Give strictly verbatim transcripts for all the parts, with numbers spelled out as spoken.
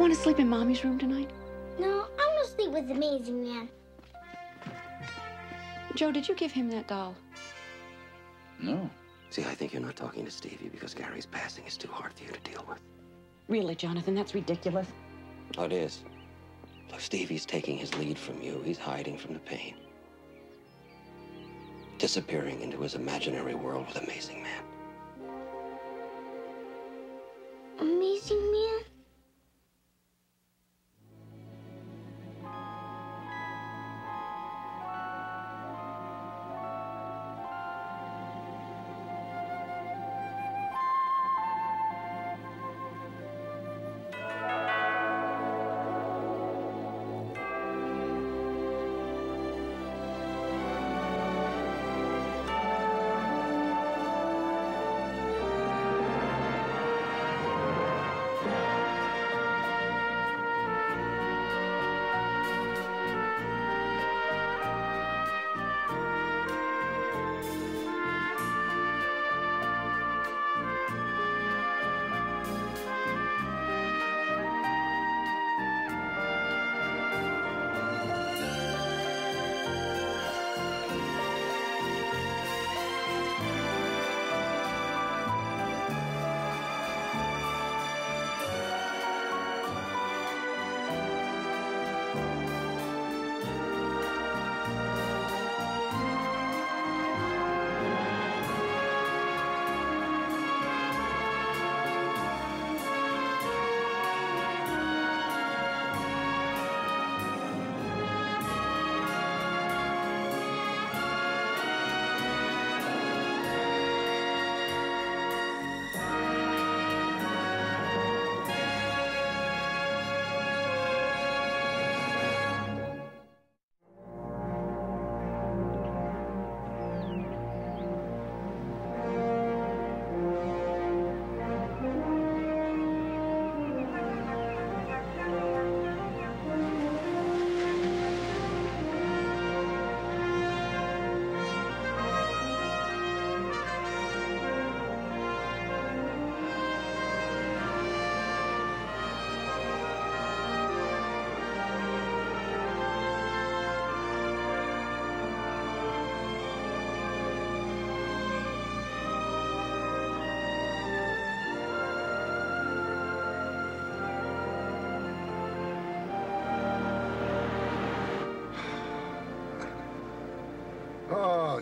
want to sleep in Mommy's room tonight? No, I want to sleep with the Amazing Man. Joe, did you give him that doll? No. See, I think you're not talking to Stevie because Gary's passing is too hard for you to deal with. Really, Jonathan, that's ridiculous. Oh, it is. Look, Stevie's taking his lead from you. He's hiding from the pain. Disappearing into his imaginary world with Amazing Man. Amazing Man?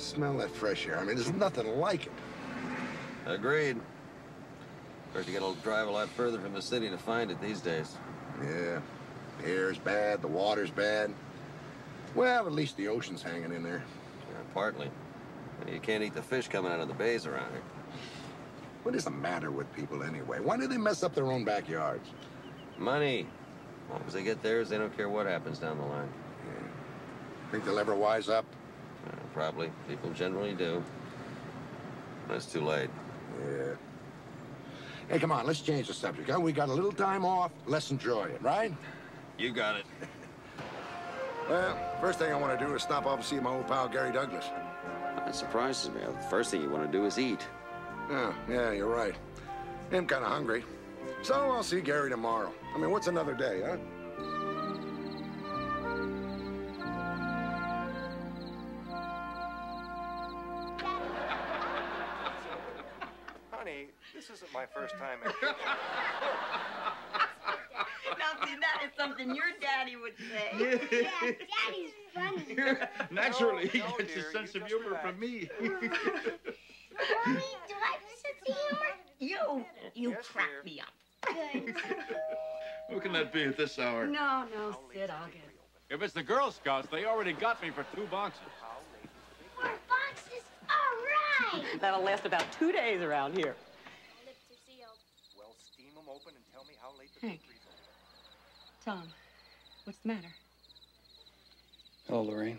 Smell that fresh air. I mean, there's nothing like it. Agreed. Of course, you gotta drive a lot further from the city to find it these days. Yeah. The air's bad, the water's bad. Well, at least the ocean's hanging in there. Yeah, partly. You can't eat the fish coming out of the bays around here. What is the matter with people anyway? Why do they mess up their own backyards? Money. As long as they get theirs, they don't care what happens down the line. Yeah. Think they'll ever wise up? Probably. People generally do. That's too late. Yeah. Hey, come on, let's change the subject, huh? We got a little time off. Let's enjoy it, right? You got it. Well, first thing I want to do is stop off and see my old pal, Gary Douglas. That surprises me. The first thing you want to do is eat. Oh, yeah, you're right. I'm kind of hungry. So I'll see Gary tomorrow. I mean, what's another day, huh? This isn't my first time in kitchen. Now, see, that is something your daddy would say. Yeah, yeah, Daddy's funny. Naturally, he no, no, gets dear, a sense of humor relax. From me. Mommy, do I have a sense of humor? You, you yes, crack dear. Me up. Good. Who can that be at this hour? No, no, Sid, I'll get it. If it's the Girl Scouts, they already got me for two boxes. Four boxes? All right. That'll last about two days around here. Open and tell me how late the Hank. Bakery's open. Tom, what's the matter? Hello, Lorraine.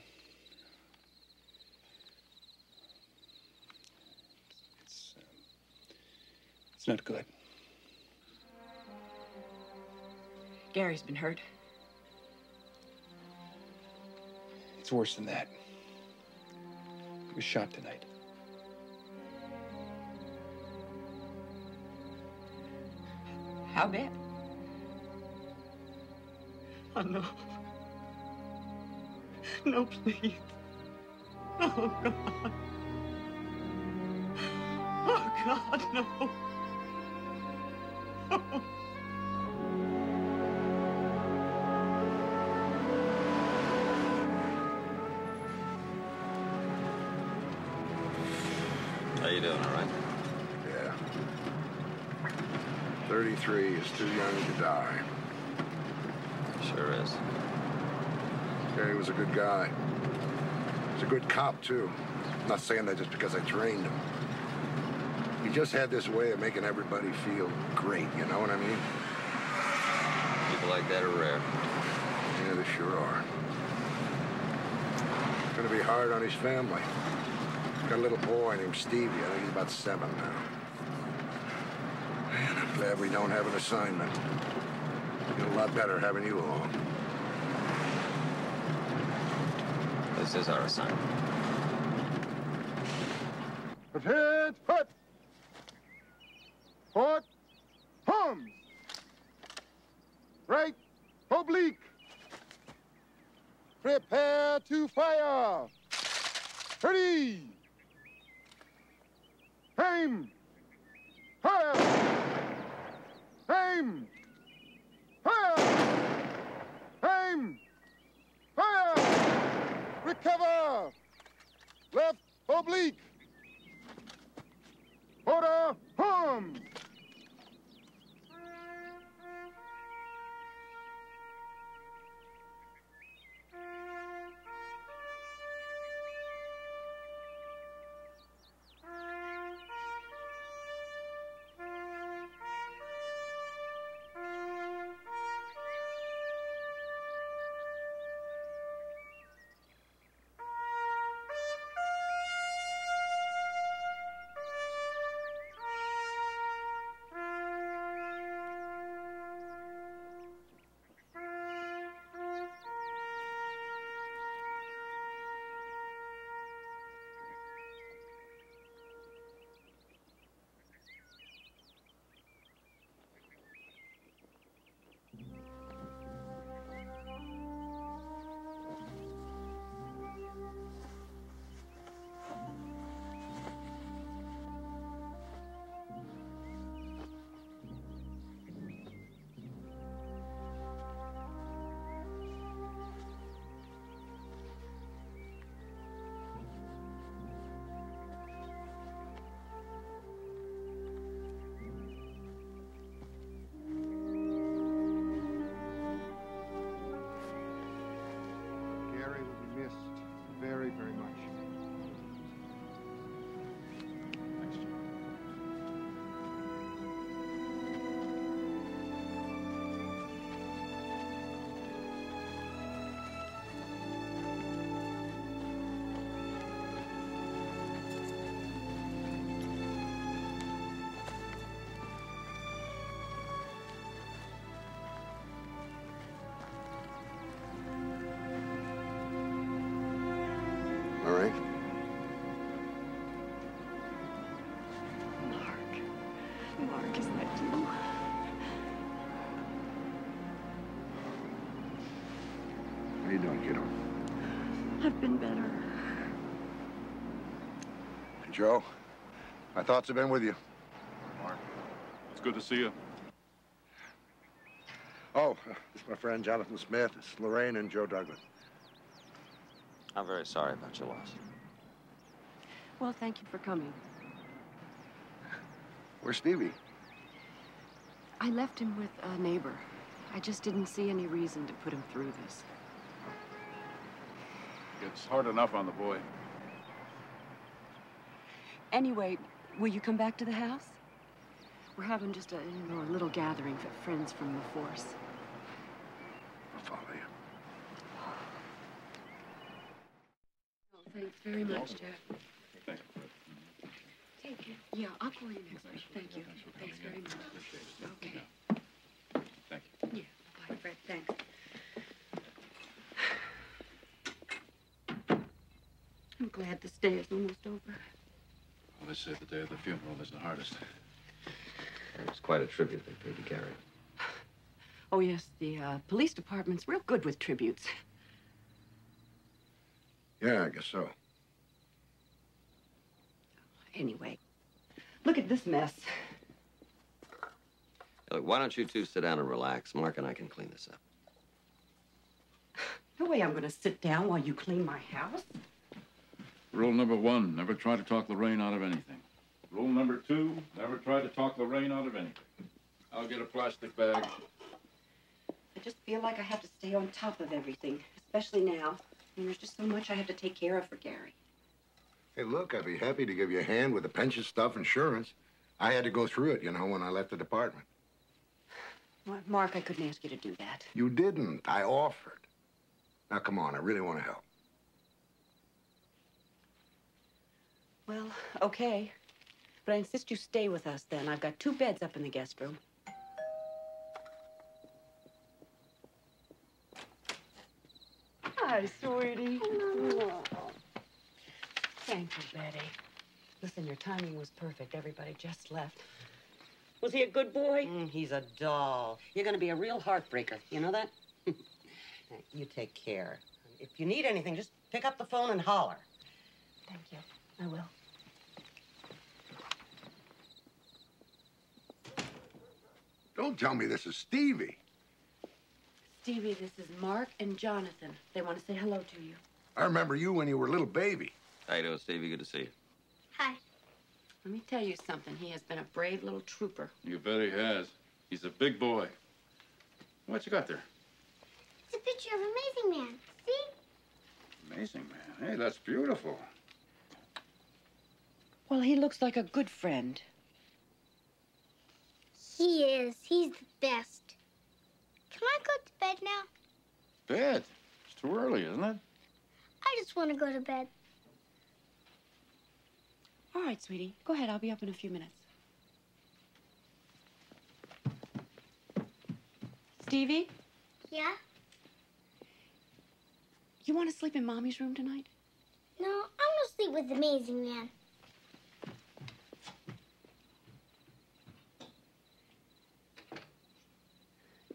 It's, um, it's not good. Gary's been hurt. It's worse than that. He was shot tonight. How bad? Oh, no. No, please. Oh, God. Oh, God, no. Oh. How you doing, all right? Yeah. thirty-three is too young to die. Sure is. Gary was a good guy. He's a good cop, too. I'm not saying that just because I trained him. He just had this way of making everybody feel great, you know what I mean? People like that are rare. Yeah, they sure are. It's gonna be hard on his family. He's got a little boy named Stevie. I think he's about seven now. Man, I'm glad we don't have an assignment. It's a lot better having you along. This is our assignment. Prepared, foot! Port, homes! Right, oblique! Prepare to fire! Ready! Aim! Fire! Aim! Fire! Aim! Fire! Recover! Left oblique! Order, home! Very, very much. Thanks, Joe. Lorraine? Mark. Mark, is that you? How you doing, kiddo? I've been better. Hey, Joe, my thoughts have been with you. Mark, it's good to see you. Oh, this is my friend Jonathan Smith. It's Lorraine and Joe Douglas. I'm very sorry about your loss. Well, thank you for coming. Where's Stevie? I left him with a neighbor. I just didn't see any reason to put him through this. It's hard enough on the boy. Anyway, will you come back to the house? We're having just a, you know, a little gathering for friends from the force. I'll follow you. Thanks very much, Jeff. Thanks. Take care. Yeah, I'll call you next week. Thank you. Thanks very much. Appreciate it. Okay. Thank you. Yeah. Bye, Fred. Thanks. I'm glad this day is almost over. Well, they said the day of the funeral is the hardest. It was quite a tribute they paid to Gary. Oh, yes, the uh, police department's real good with tributes. Yeah, I guess so. Anyway, look at this mess. Hey, look, why don't you two sit down and relax? Mark and I can clean this up. No way I'm going to sit down while you clean my house. Rule number one, never try to talk Lorraine out of anything. Rule number two, never try to talk Lorraine out of anything. I'll get a plastic bag. I just feel like I have to stay on top of everything, especially now. And there's just so much I have to take care of for Gary. Hey, look, I'd be happy to give you a hand with the pension stuff, insurance. I had to go through it, you know, when I left the department. Well, Mark, I couldn't ask you to do that. You didn't. I offered. Now, come on, I really want to help. Well, okay. But I insist you stay with us, then. I've got two beds up in the guest room. Hi, sweetie. Oh. Thank you, Betty. Listen, your timing was perfect. Everybody just left. Was he a good boy? Mm, he's a doll. You're going to be a real heartbreaker. You know that? You take care. If you need anything, just pick up the phone and holler. Thank you. I will. Don't tell me this is Stevie. Stevie, this is Mark and Jonathan. They want to say hello to you. I remember you when you were a little baby. How you doing, Stevie? Good to see you. Hi. Let me tell you something. He has been a brave little trooper. You bet he has. He's a big boy. What you got there? It's a picture of Amazing Man. See? Amazing Man. Hey, that's beautiful. Well, he looks like a good friend. He is. He's the best. Can I go to bed now? Bed? It's too early, isn't it? I just want to go to bed. All right, sweetie. Go ahead. I'll be up in a few minutes. Stevie? Yeah? You want to sleep in Mommy's room tonight? No, I want to sleep with the Amazing Man.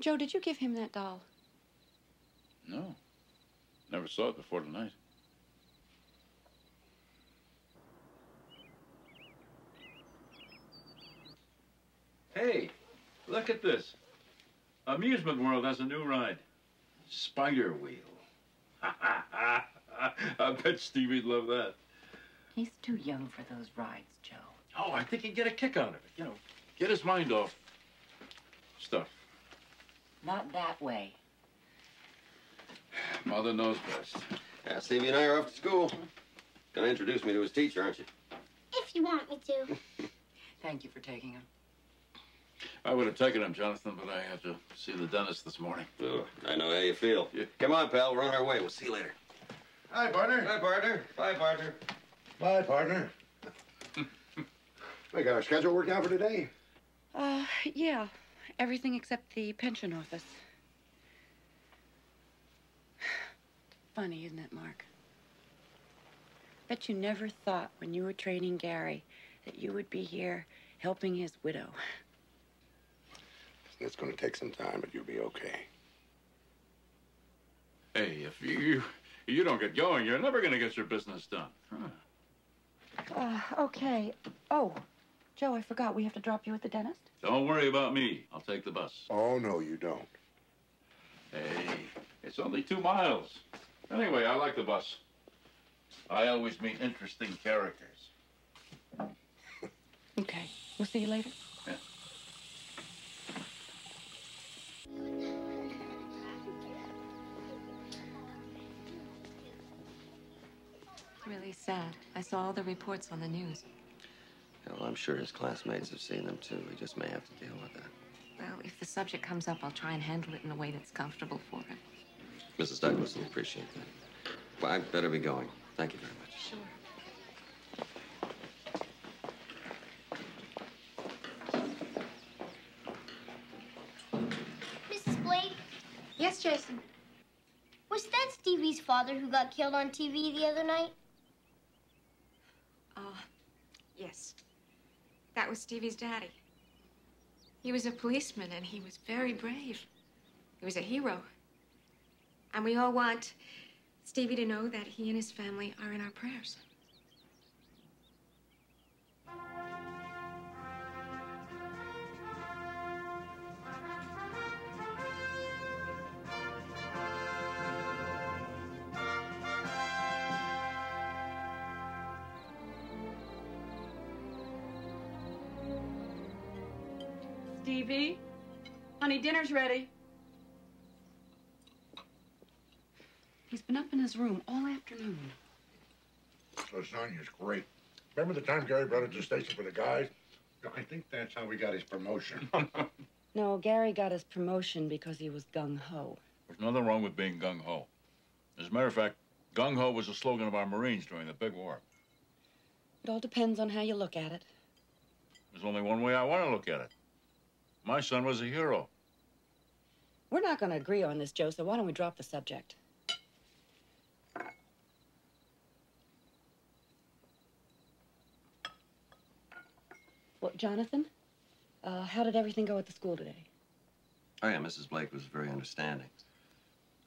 Joe, did you give him that doll? No. Never saw it before tonight. Hey, look at this. Amusement World has a new ride. Spider Wheel. Ha, ha, ha, ha. I bet Stevie'd love that. He's too young for those rides, Joe. Oh, I think he'd get a kick out of it. You know, get his mind off stuff. Not that way. Mother knows best. Yeah, Stevie and I are off to school. Gonna introduce me to his teacher, aren't you? If you want me to. Thank you for taking him. I would have taken him, Jonathan, but I had to see the dentist this morning. Oh, I know how you feel. Yeah. Come on, pal. We're on our way. We'll see you later. Hi, partner. Hi, partner. Bye, partner. Bye, partner. We got our schedule worked out for today. Uh, yeah. Everything except the pension office. Funny, isn't it, Mark? Bet you never thought when you were training Gary that you would be here helping his widow. It's going to take some time, but you'll be okay. Hey, if you you don't get going, you're never going to get your business done. Huh. Uh, okay. Oh. Joe, I forgot. We have to drop you at the dentist. Don't worry about me. I'll take the bus. Oh, no, you don't. Hey, it's only two miles. Anyway, I like the bus. I always meet interesting characters. Okay. We'll see you later. Yeah. It's really sad. I saw all the reports on the news. Well, I'm sure his classmates have seen them, too. We just may have to deal with that. Well, if the subject comes up, I'll try and handle it in a way that's comfortable for him. Missus Douglas will appreciate that. Well, I'd better be going. Thank you very much. Sure. Missus Blake? Yes, Jason? Was that Stevie's father who got killed on T V the other night? Uh, yes. That was Stevie's daddy. He was a policeman, and he was very brave. He was a hero. And we all want Stevie to know that he and his family are in our prayers. Stevie, honey, dinner's ready. He's been up in his room all afternoon. Lasagna's great. Remember the time Gary brought it to the station for the guys? I think that's how we got his promotion. No, Gary got his promotion because he was gung-ho. There's nothing wrong with being gung-ho. As a matter of fact, gung-ho was the slogan of our Marines during the big war. It all depends on how you look at it. There's only one way I want to look at it. My son was a hero. We're not going to agree on this, Joe, so why don't we drop the subject? Well, Jonathan, uh, how did everything go at the school today? Oh, yeah, Missus Blake was very understanding.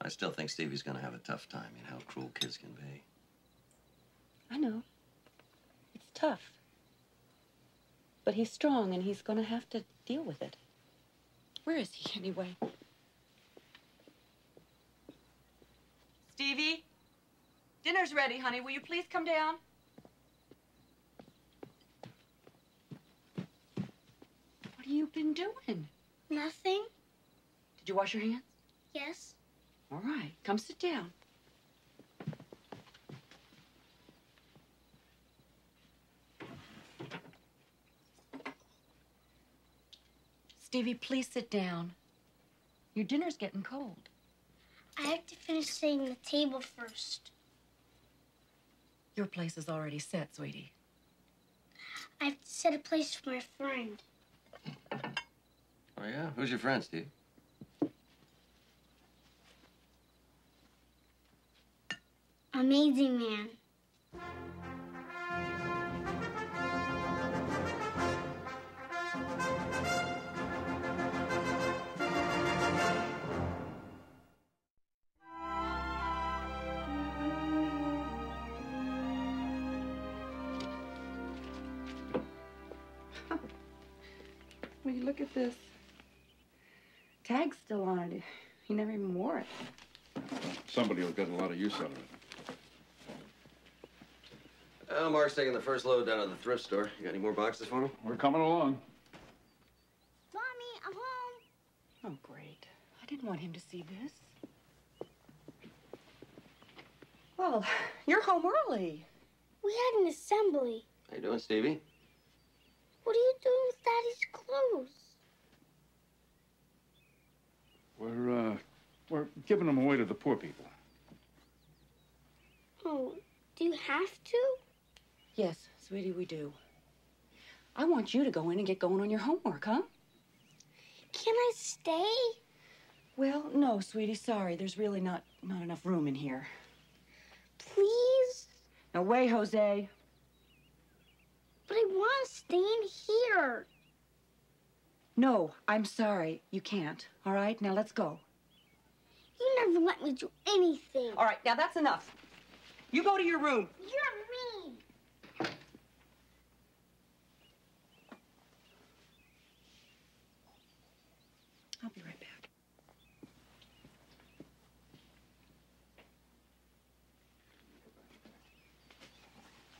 I still think Stevie's going to have a tough time. You know how cruel kids can be. I know. It's tough. But he's strong, and he's going to have to deal with it. Where is he, anyway? Stevie, dinner's ready, honey. Will you please come down? What have you been doing? Nothing. Did you wash your hands? Yes. All right. Come sit down. Stevie, please sit down. Your dinner's getting cold. I have to finish setting the table first. Your place is already set, sweetie. I have to set a place for my friend. Oh, yeah? Who's your friend, Steve? Amazing Man. Look at this. Tag's still on it. He never even wore it. Somebody will get a lot of use out of it. Well, Mark's taking the first load down to the thrift store. You got any more boxes for him? We're coming along. Mommy, I'm home. Oh, great. I didn't want him to see this. Well, you're home early. We had an assembly. How you doing, Stevie? What are you doing with Daddy's clothes? We're, uh, we're giving them away to the poor people. Oh, do you have to? Yes, sweetie, we do. I want you to go in and get going on your homework, huh? Can I stay? Well, no, sweetie, sorry. There's really not, not enough room in here. Please? No way, Jose. But I want to stay in here. No, I'm sorry. You can't. All right, now let's go. You never let me do anything. All right, now that's enough. You go to your room. You're mean. I'll be right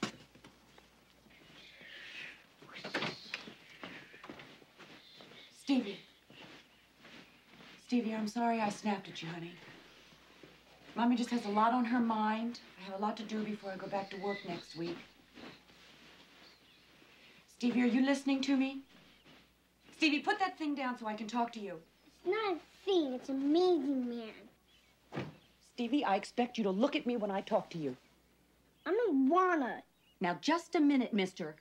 back. Stevie. Stevie, I'm sorry I snapped at you, honey. Mommy just has a lot on her mind. I have a lot to do before I go back to work next week. Stevie, are you listening to me? Stevie, put that thing down so I can talk to you. It's not a thing. It's Amazing Man. Stevie, I expect you to look at me when I talk to you. I don't wanna. Now, just a minute, mister.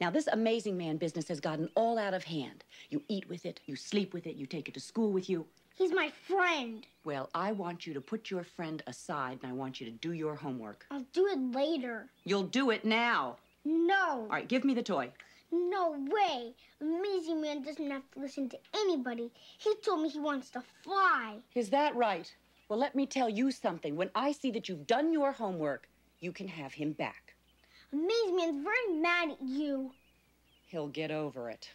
Now, this Amazing Man business has gotten all out of hand. You eat with it, you sleep with it, you take it to school with you. He's my friend. Well, I want you to put your friend aside, and I want you to do your homework. I'll do it later. You'll do it now. No. All right, give me the toy. No way. Amazing Man man doesn't have to listen to anybody. He told me he wants to fly. Is that right? Well, let me tell you something. When I see that you've done your homework, you can have him back. Amazing Man's very mad at you. He'll get over it.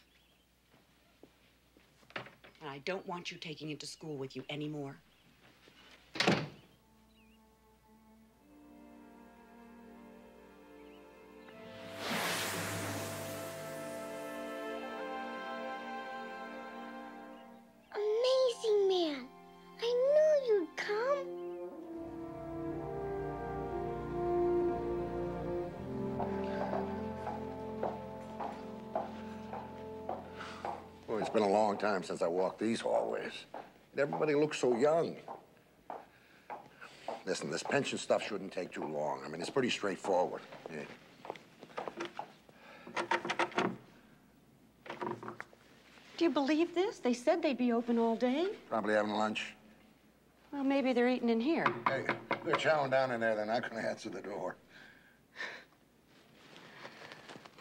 And I don't want you taking him to school with you anymore. It's been a long time since I walked these hallways. And everybody looks so young. Listen, this pension stuff shouldn't take too long. I mean, it's pretty straightforward. Yeah. Do you believe this? They said they'd be open all day. Probably having lunch. Well, maybe they're eating in here. Hey, they're chowing down in there. They're not going to answer the door.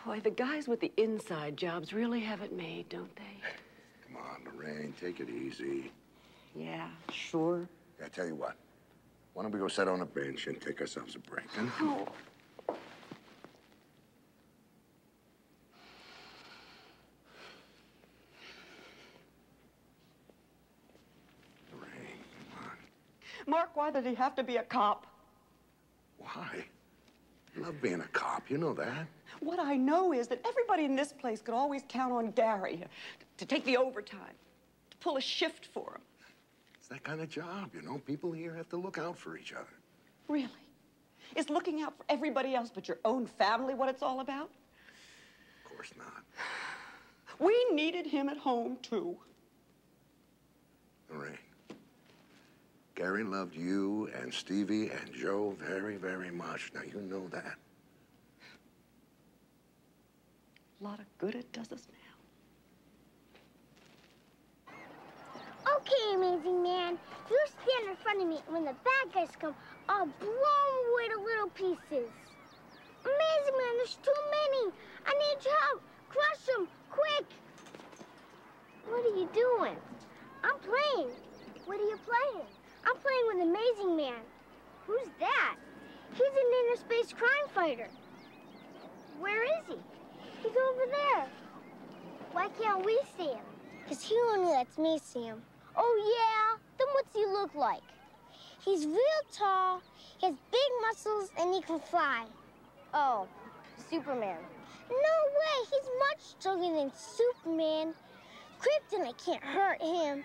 Boy, the guys with the inside jobs really have it made, don't they? Come on, Lorraine, take it easy. Yeah, sure. I tell you what, why don't we go sit on a bench and take ourselves a break, huh? Oh. Lorraine, come on. Mark, why did he have to be a cop? Why? I love being a cop, you know that. What I know is that everybody in this place could always count on Gary to, to take the overtime, to pull a shift for him. It's that kind of job, you know. People here have to look out for each other. Really? Is looking out for everybody else but your own family what it's all about? Of course not. We needed him at home, too. Lorraine, Gary loved you and Stevie and Joe very, very much. Now, you know that. A lot of good it does us now. Okay, Amazing Man. You stand in front of me, and when the bad guys come, I'll blow them away to little pieces. Amazing Man, there's too many. I need your help. Crush them, quick. What are you doing? I'm playing. What are you playing? I'm playing with Amazing Man. Who's that? He's an interspace crime fighter. Where is he? He's over there. Why can't we see him? Because he only lets me see him. Oh, yeah? Then what's he look like? He's real tall, he has big muscles, and he can fly. Oh, Superman. No way! He's much stronger than Superman. Kryptonite can't hurt him.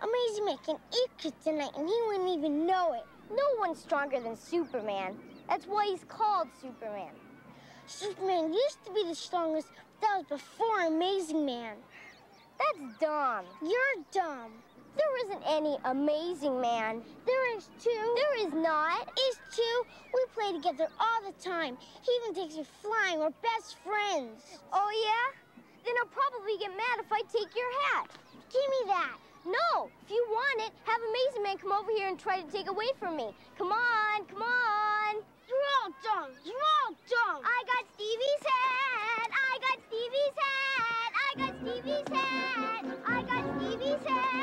Amazing Man can eat kryptonite, and he wouldn't even know it. No one's stronger than Superman. That's why he's called Superman. Superman used to be the strongest, but that was before Amazing Man. That's dumb. You're dumb. There isn't any Amazing Man. There is two. There is not. Is two. We play together all the time. He even takes me flying. We're best friends. Oh, yeah? Then I'll probably get mad if I take your hat. Give me that. No. If you want it, have Amazing Man come over here and try to take it away from me. Come on. Come on. You're all dumb. You're all dumb. I got Stevie's head. I got Stevie's head. I got Stevie's head. I got Stevie's head.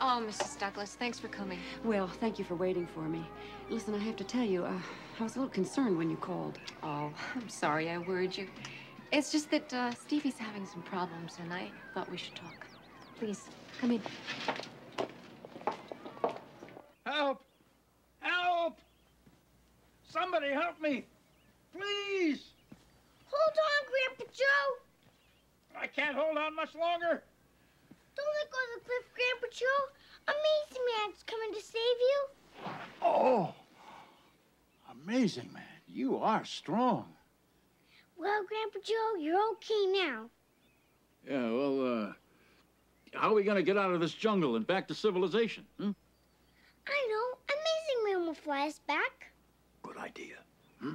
Oh, Missus Douglas, thanks for coming. Well, thank you for waiting for me. Listen, I have to tell you, uh, I was a little concerned when you called. Oh, I'm sorry I worried you. It's just that uh, Stevie's having some problems, and I thought we should talk. Please, come in. Help! Help! Somebody help me! Please! Hold on, Grandpa Joe! I can't hold on much longer. Don't let go of the cliff, Grandpa Joe. Amazing Man's coming to save you. Oh, Amazing Man, you are strong. Well, Grandpa Joe, you're okay now. Yeah, well, uh, how are we going to get out of this jungle and back to civilization? Hmm? I know. Amazing Mom will fly us back? Good idea. Hmm?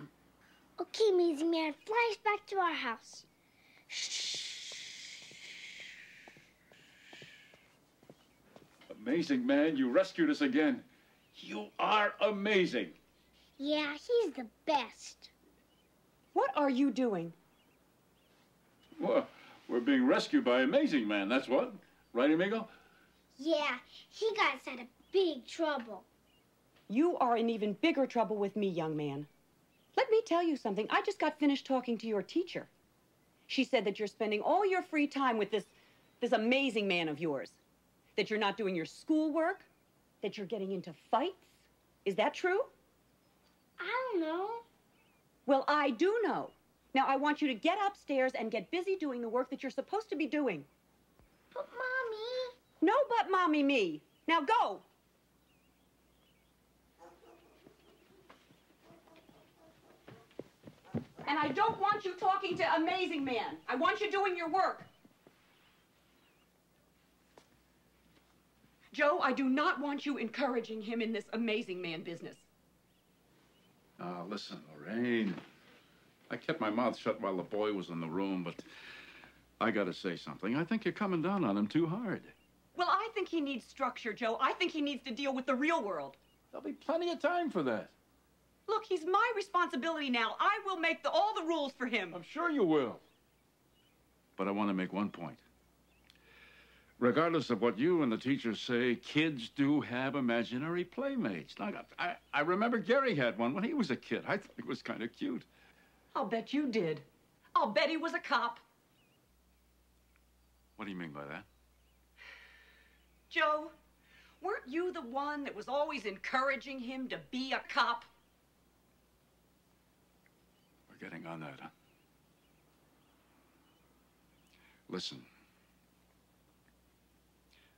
Okay, Amazing Man, fly us back to our house. Shh. Amazing Man, you rescued us again. You are amazing. Yeah, he's the best. What are you doing? Well, we're being rescued by Amazing Man, that's what. Right, amigo? Yeah, he got us out of big trouble. You are in even bigger trouble with me, young man. Let me tell you something. I just got finished talking to your teacher. She said that you're spending all your free time with this, this Amazing Man of yours. That you're not doing your schoolwork. That you're getting into fights. Is that true? I don't know. Well, I do know. Now, I want you to get upstairs and get busy doing the work that you're supposed to be doing. But, Mommy... No, but, Mommy, me. Now, go. And I don't want you talking to Amazing Man. I want you doing your work. Joe, I do not want you encouraging him in this Amazing Man business. Now, listen, Lorraine. I kept my mouth shut while the boy was in the room, but I gotta say something. I think you're coming down on him too hard. Well, I think he needs structure, Joe. I think he needs to deal with the real world. There'll be plenty of time for that. Look, he's my responsibility now. I will make the, all the rules for him. I'm sure you will. But I want to make one point. Regardless of what you and the teachers say, kids do have imaginary playmates. Like, I, I remember Gary had one when he was a kid. I thought it was kind of cute. I'll bet you did. I'll bet he was a cop. What do you mean by that? Joe, weren't you the one that was always encouraging him to be a cop? We're getting on that, huh? Listen.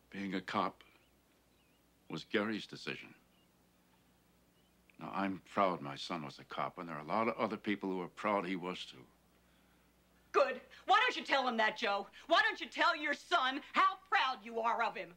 Being a cop was Gary's decision. Now, I'm proud my son was a cop, and there are a lot of other people who are proud he was, too. Good. Why don't you tell him that, Joe? Why don't you tell your son how proud you are of him?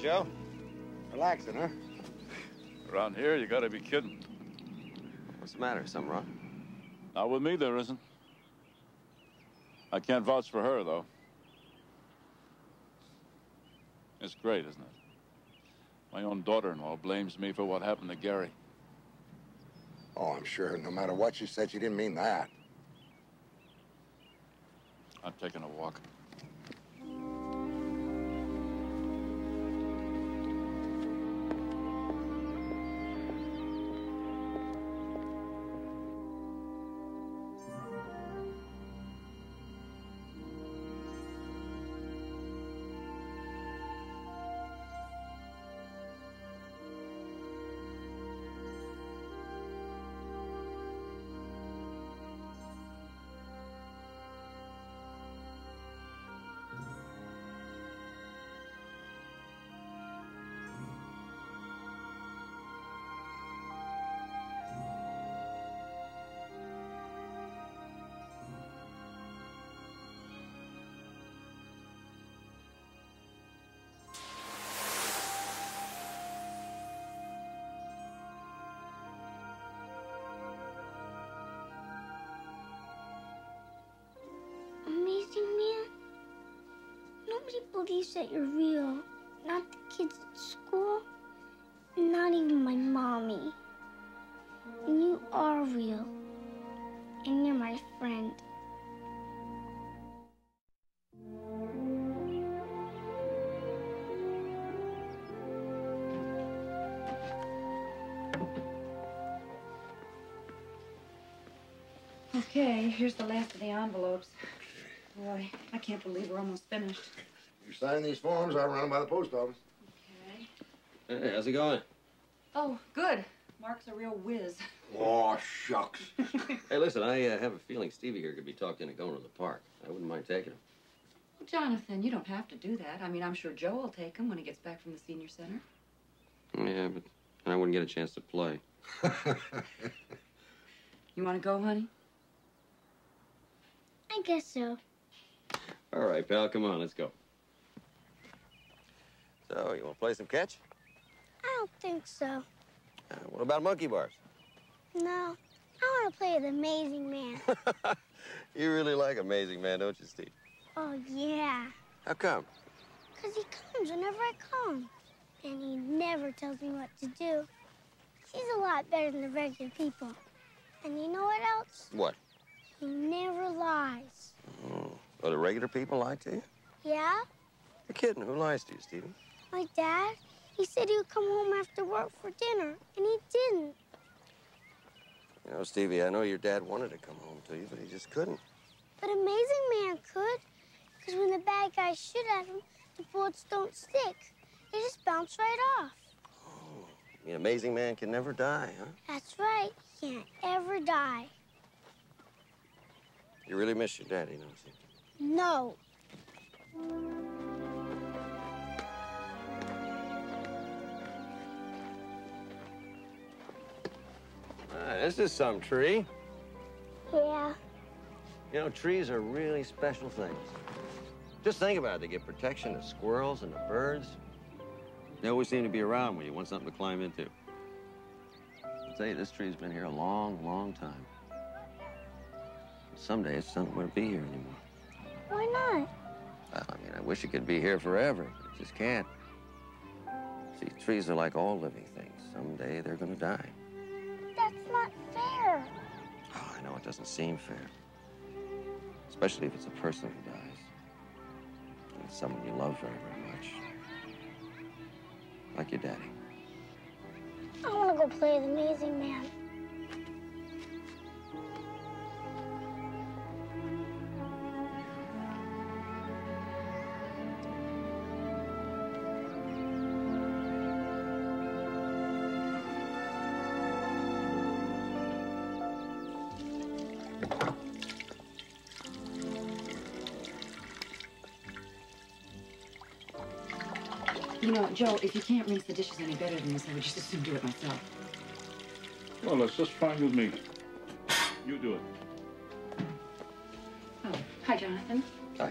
Joe, relaxing, huh? Around here, you gotta be kidding. What's the matter? Something wrong? Not with me, there isn't. I can't vouch for her, though. It's great, isn't it? My own daughter-in-law blames me for what happened to Gary. Oh, I'm sure no matter what she said, she didn't mean that. I'm taking a walk. Nobody believes that you're real. Not the kids at school, not even my mommy. And you are real. And you're my friend. Okay, here's the last of the envelopes. Boy, I can't believe we're almost finished. You sign these forms, I'll run them by the post office. Okay. Hey, how's it going? Oh, good. Mark's a real whiz. Oh, shucks. Hey, listen, I uh, have a feeling Stevie here could be talked into going to the park. I wouldn't mind taking him. Well, Jonathan, you don't have to do that. I mean, I'm sure Joe will take him when he gets back from the senior center. Yeah, but I wouldn't get a chance to play. You want to go, honey? I guess so. All right, pal, come on, let's go. So, you want to play some catch? I don't think so. Uh, what about monkey bars? No, I want to play with Amazing Man. You really like Amazing Man, don't you, Steve? Oh, yeah. How come? Because he comes whenever I call him. And he never tells me what to do. He's a lot better than the regular people. And you know what else? What? He never lies. Oh. Well, do regular people lie to you? Yeah. You're kidding. Who lies to you, Stephen? My dad. He said he would come home after work for dinner, and he didn't. You know, Stevie, I know your dad wanted to come home to you, but he just couldn't. But Amazing Man could, because when the bad guys shoot at him, the bullets don't stick. They just bounce right off. Oh, the Amazing Man can never die, huh? That's right. He can't ever die. You really miss your daddy, don't you? No. Ah, this is some tree. Yeah. You know, trees are really special things. Just think about it. They give protection to squirrels and to birds. They always seem to be around when you want something to climb into. I'll tell you, this tree's been here a long, long time. Someday it's not going to be here anymore. Why not? Well, I mean, I wish it could be here forever, but it just can't. See, trees are like all living things. Someday they're going to die. That's not fair. Oh, I know it doesn't seem fair. Especially if it's a person who dies. And it's someone you love very, very much. Like your daddy. I want to go play with Amazing Man. You know, Joe, if you can't rinse the dishes any better than this, I would just as soon do it myself. Well, that's just fine with me. You do it. Oh, hi, Jonathan. Hi.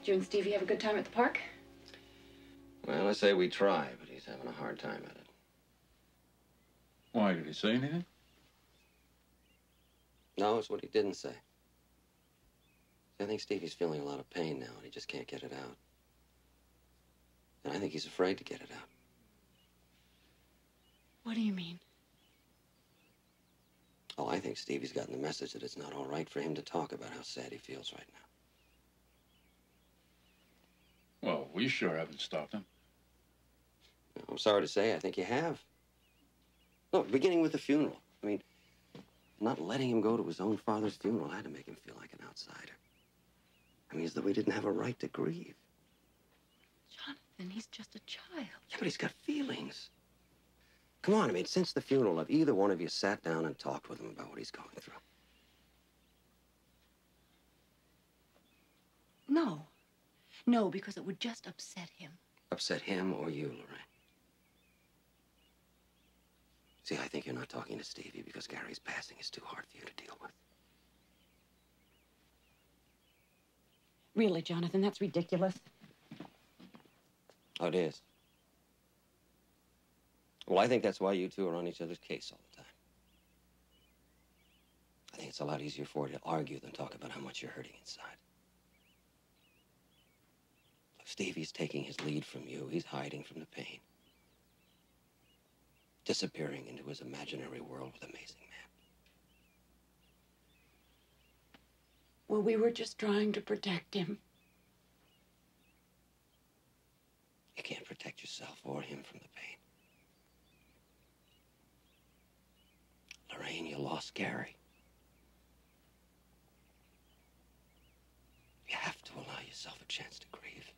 Did you and Stevie have a good time at the park? Well, I say we try, but he's having a hard time at it. Why, did he say anything? No, it's what he didn't say. I think Stevie's feeling a lot of pain now, and he just can't get it out. And I think he's afraid to get it out. What do you mean? Oh, I think Stevie's gotten the message that it's not all right for him to talk about how sad he feels right now. Well, we sure haven't stopped him. No, I'm sorry to say, I think you have. Look, beginning with the funeral. I mean, not letting him go to his own father's funeral had to make him feel like an outsider. I mean, as though he didn't have a right to grieve. Jonathan, he's just a child. Yeah, but he's got feelings. Come on, I mean, since the funeral, have either one of you sat down and talked with him about what he's going through? No. No, because it would just upset him. Upset him or you, Lorraine? See, I think you're not talking to Stevie because Gary's passing is too hard for you to deal with. Really, Jonathan, that's ridiculous. Oh, it is. Well, I think that's why you two are on each other's case all the time. I think it's a lot easier for you to argue than talk about how much you're hurting inside. If Stevie's taking his lead from you, he's hiding from the pain. Disappearing into his imaginary world with Amazing Man. Well, we were just trying to protect him. You can't protect yourself or him from the pain. Lorraine, you lost Gary. You have to allow yourself a chance to grieve.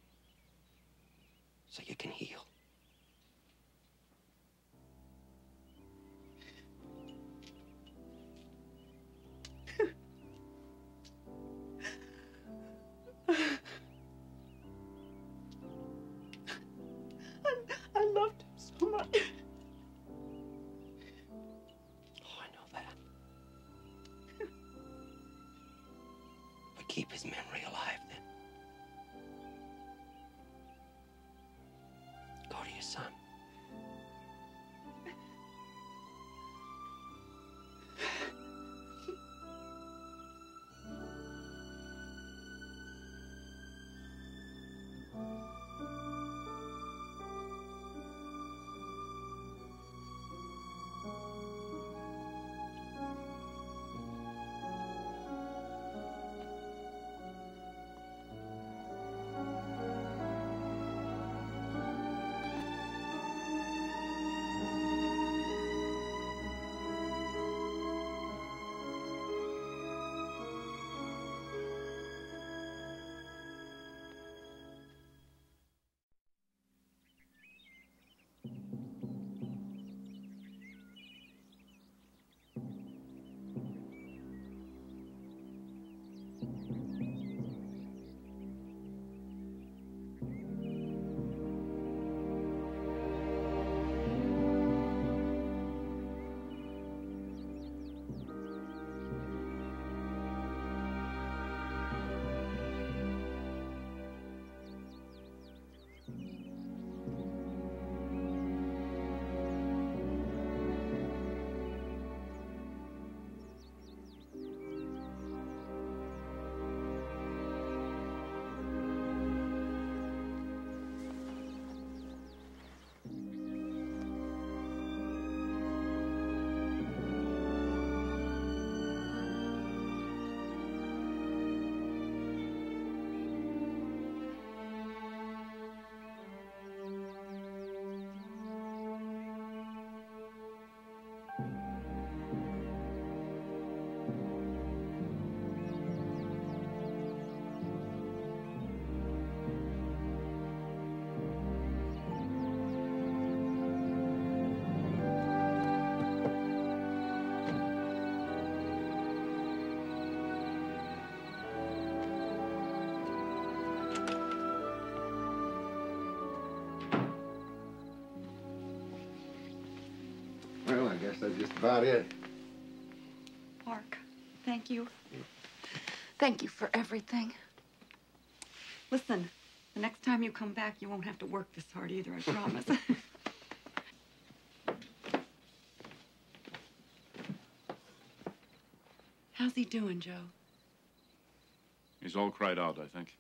son. I guess that's just about it. Mark, thank you. Yeah. Thank you for everything. Listen, the next time you come back, you won't have to work this hard either, I promise. How's he doing, Joe? He's all cried out, I think.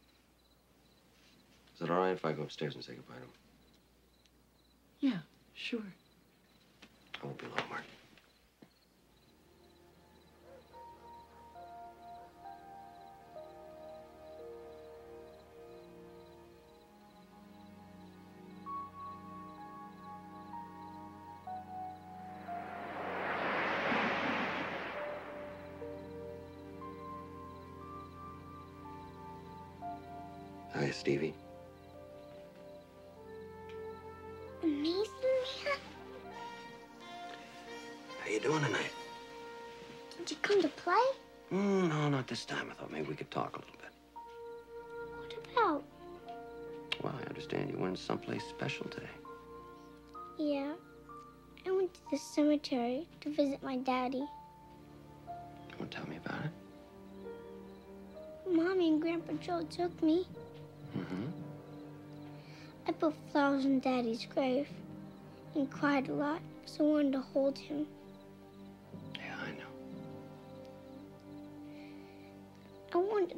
Is it all right if I go upstairs and say goodbye to him? Yeah, sure. I won't be long, Mark. Hi, Stevie. This time, I thought maybe we could talk a little bit. What about? Well, I understand you went someplace special today. Yeah. I went to the cemetery to visit my daddy. You want to tell me about it? Mommy and Grandpa Joe took me. Mm-hmm. I put flowers in Daddy's grave and cried a lot because I wanted to hold him.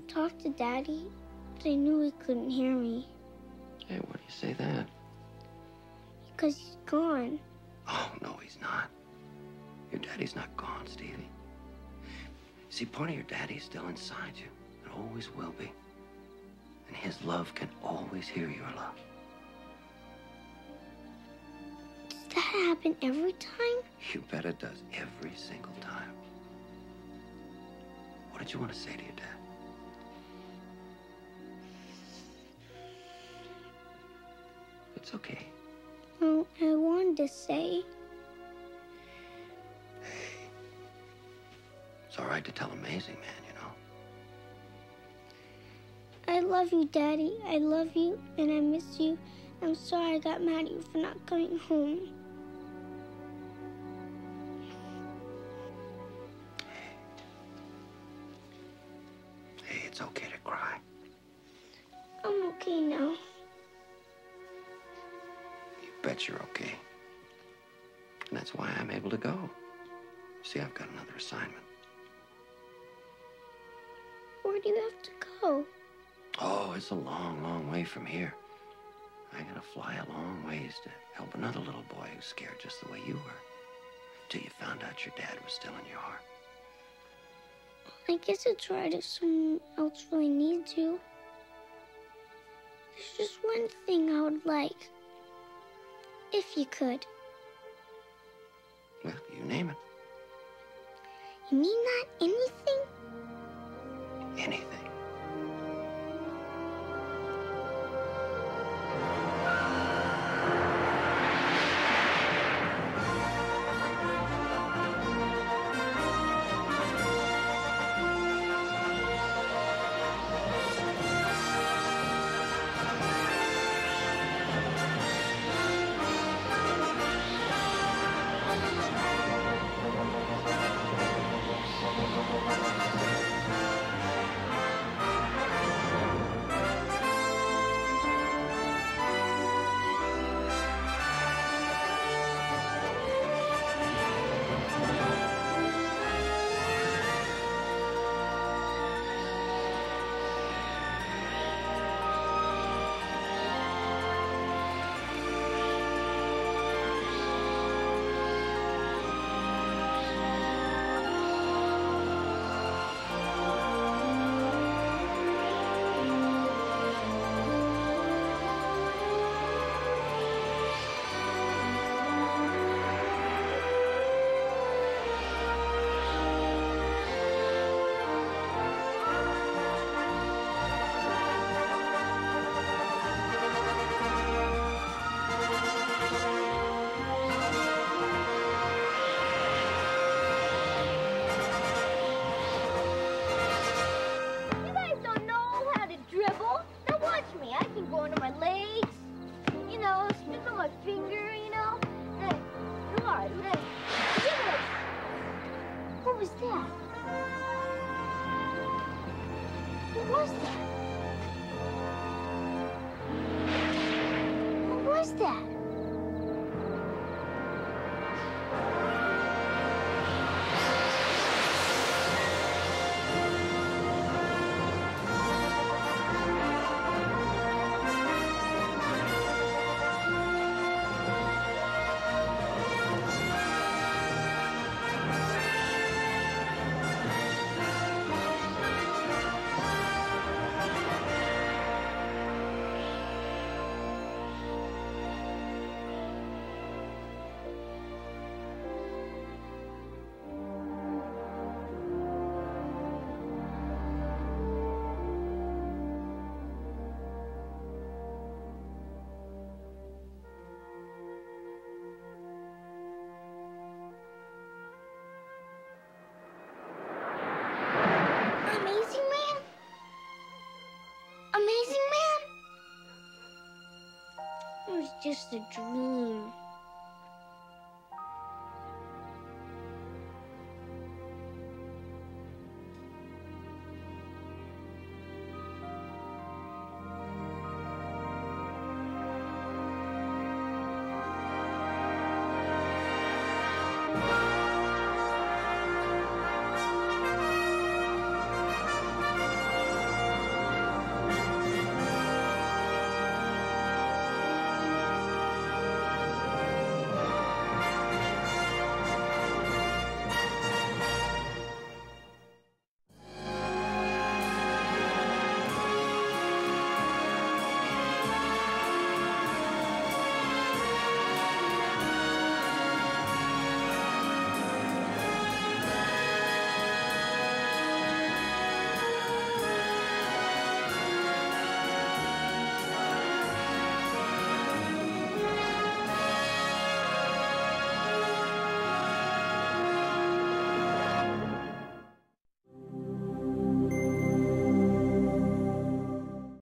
Talk to Daddy, but I knew he couldn't hear me. Hey, why do you say that? Because he's gone. Oh, no, he's not. Your daddy's not gone, Stevie. See, part of your daddy's still inside you. It always will be. And his love can always hear your love. Does that happen every time? You bet it does, every single time. What did you want to say to your dad? It's okay. Well, I wanted to say... Hey. It's all right to tell Amazing Man, you know? I love you, Daddy. I love you, and I miss you. I'm sorry I got mad at you for not coming home. Hey. Hey, it's okay to cry. I'm okay now. that you're okay. And that's why I'm able to go. See, I've got another assignment. Where do you have to go? Oh, it's a long, long way from here. I gotta fly a long ways to help another little boy who's scared just the way you were. Till you found out your dad was still in your heart. I guess it's right if someone else really needs you. There's just one thing I would like. If you could. Well, you name it. You mean not anything? Anything. Just a dream.